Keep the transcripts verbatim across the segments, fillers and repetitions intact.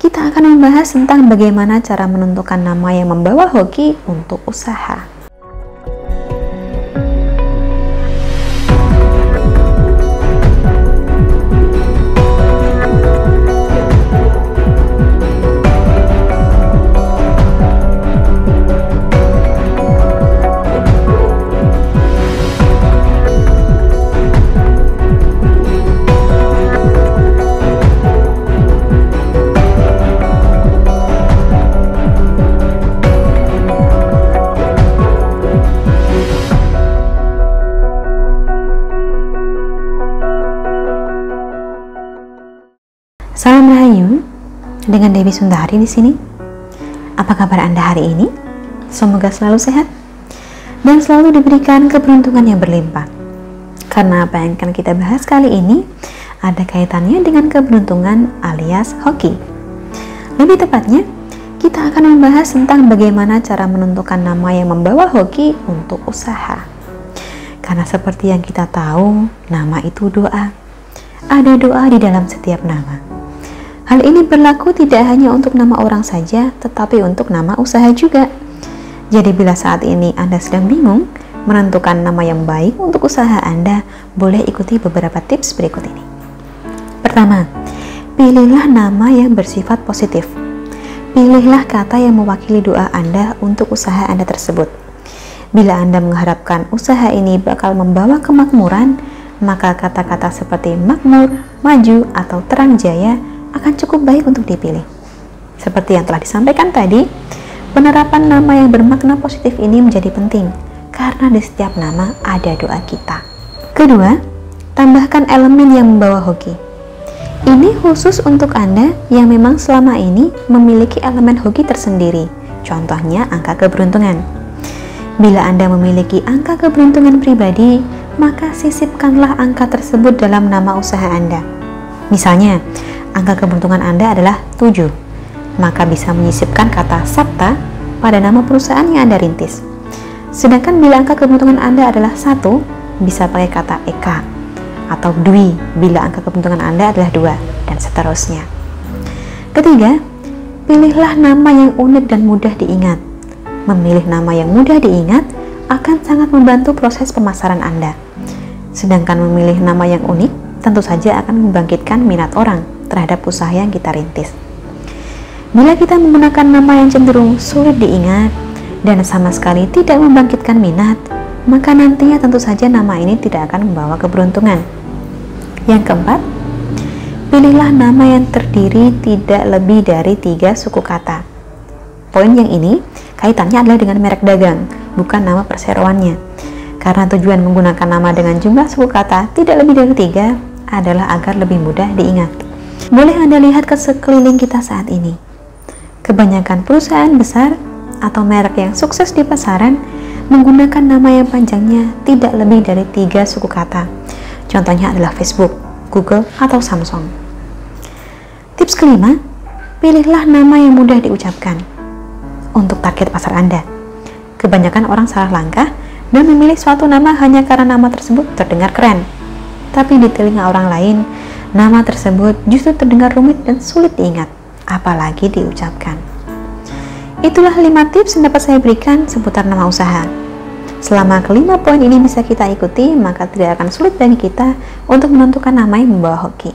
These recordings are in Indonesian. kita akan membahas tentang bagaimana cara menentukan nama yang membawa hoki untuk usaha. Salam Rahayu, dengan Dewi Sundari di sini. Apa kabar Anda hari ini? Semoga selalu sehat dan selalu diberikan keberuntungan yang berlimpah. Karena apa yang akan kita bahas kali ini ada kaitannya dengan keberuntungan alias hoki. Lebih tepatnya, kita akan membahas tentang bagaimana cara menentukan nama yang membawa hoki untuk usaha. Karena seperti yang kita tahu, nama itu doa. Ada doa di dalam setiap nama. Hal ini berlaku tidak hanya untuk nama orang saja, tetapi untuk nama usaha juga. Jadi bila saat ini Anda sedang bingung menentukan nama yang baik untuk usaha Anda, boleh ikuti beberapa tips berikut ini. Pertama, pilihlah nama yang bersifat positif. Pilihlah kata yang mewakili doa Anda untuk usaha Anda tersebut. Bila Anda mengharapkan usaha ini bakal membawa kemakmuran, maka kata-kata seperti makmur, maju, atau terang jaya akan cukup baik untuk dipilih. Seperti yang telah disampaikan tadi, penerapan nama yang bermakna positif ini menjadi penting karena di setiap nama ada doa kita. Kedua, tambahkan elemen yang membawa hoki. Ini khusus untuk Anda yang memang selama ini memiliki elemen hoki tersendiri, contohnya angka keberuntungan. Bila Anda memiliki angka keberuntungan pribadi, maka sisipkanlah angka tersebut dalam nama usaha Anda. Misalnya, angka keberuntungan Anda adalah tujuh, maka bisa menyisipkan kata Sabta pada nama perusahaan yang Anda rintis. Sedangkan bila angka keberuntungan Anda adalah satu, bisa pakai kata Eka atau Dwi bila angka keberuntungan Anda adalah dua, dan seterusnya. Ketiga, pilihlah nama yang unik dan mudah diingat. Memilih nama yang mudah diingat akan sangat membantu proses pemasaran Anda. Sedangkan memilih nama yang unik tentu saja akan membangkitkan minat orang terhadap usaha yang kita rintis. Bila kita menggunakan nama yang cenderung sulit diingat dan sama sekali tidak membangkitkan minat, maka nantinya tentu saja nama ini tidak akan membawa keberuntungan. Yang keempat, pilihlah nama yang terdiri tidak lebih dari tiga suku kata. Poin yang ini kaitannya adalah dengan merek dagang, bukan nama perseroannya. Karena tujuan menggunakan nama dengan jumlah suku kata tidak lebih dari tiga adalah agar lebih mudah diingat. Boleh Anda lihat ke sekeliling kita saat ini. Kebanyakan perusahaan besar atau merek yang sukses di pasaran menggunakan nama yang panjangnya tidak lebih dari tiga suku kata. Contohnya adalah Facebook, Google, atau Samsung. Tips kelima, pilihlah nama yang mudah diucapkan untuk target pasar Anda. Kebanyakan orang salah langkah dan memilih suatu nama hanya karena nama tersebut terdengar keren. Tapi di telinga orang lain, nama tersebut justru terdengar rumit dan sulit diingat, apalagi diucapkan. Itulah lima tips yang dapat saya berikan seputar nama usaha. Selama kelima poin ini bisa kita ikuti, maka tidak akan sulit bagi kita untuk menentukan nama yang membawa hoki.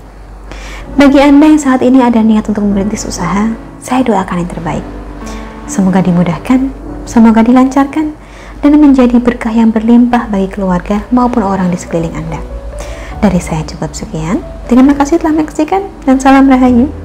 Bagi Anda yang saat ini ada niat untuk merintis usaha, saya doakan yang terbaik. Semoga dimudahkan, semoga dilancarkan, dan menjadi berkah yang berlimpah bagi keluarga maupun orang di sekeliling Anda. Dari saya cukup sekian. Terima kasih telah menyaksikan dan salam Rahayu.